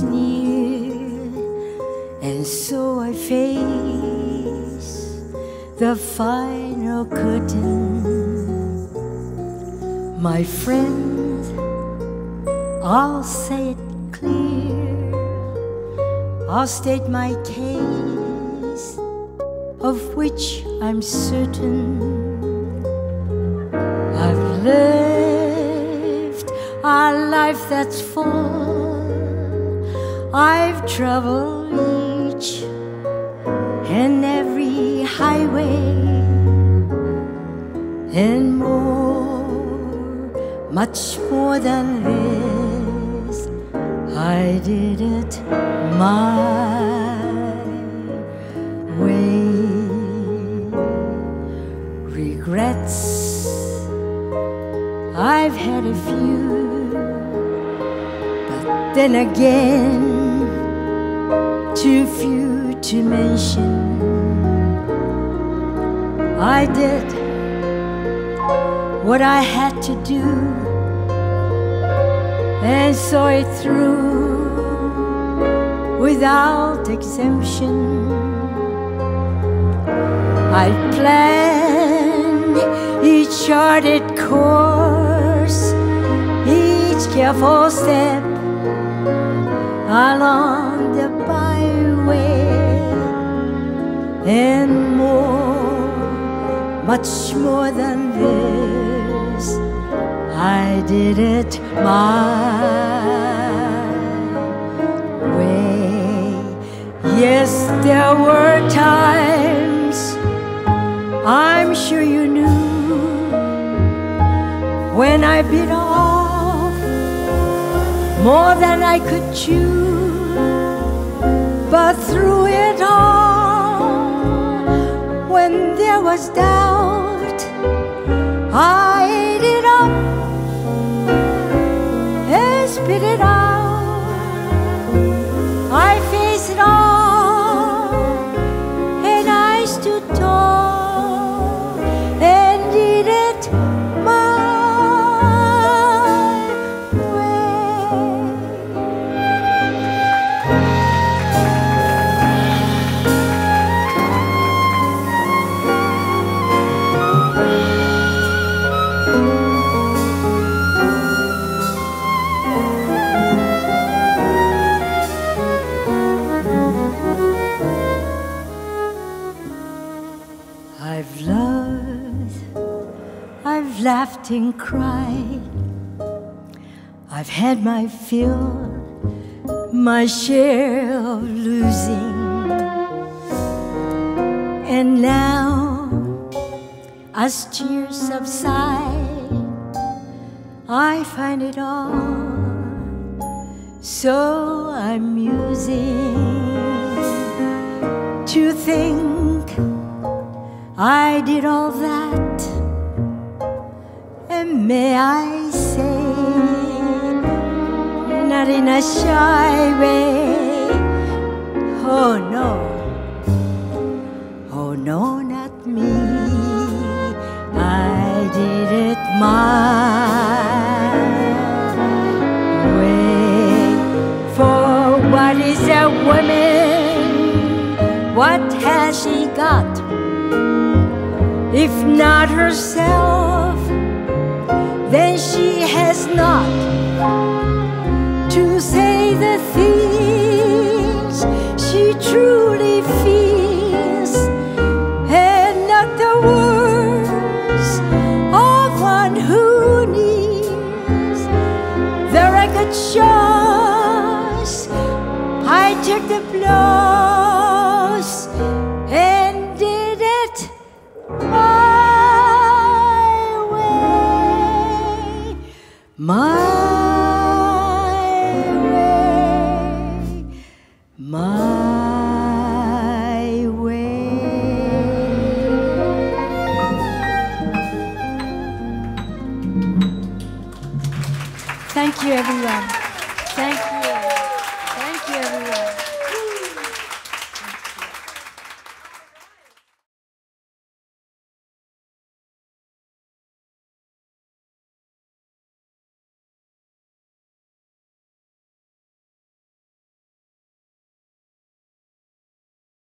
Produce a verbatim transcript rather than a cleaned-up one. is near, and so I face the final curtain. My friend, I'll say it clear, I'll state my case, of which I'm certain. I've lived a life that's full, I've traveled each and every highway, and more, much more than this. I did it my way. Regrets, I've had a few, but then again, too few to mention. I did what I had to do, and saw it through without exemption. I planned each charted course, each careful step along the byway, and more, much more than this. I did it my way. Yes, there were times I'm sure you knew, when I bit off more than I could chew, but through it all, when there was doubt, I ate it up and spit it out. I faced it all and I stood tall. I've loved, I've laughed and cried, I've had my fill, my share of losing, and now, as tears subside, I find it all so amusing to think I did all that, and may I say, not in a shy way. Oh no, oh no, not me. I did it my way. For what is a woman? What has she got? If not herself, then she has not to say the things she truly feels, and not the words of one who needs. The record shows I took the blows and did it my way, my way, my way. Thank you, everyone. Thank you. Thank you, everyone.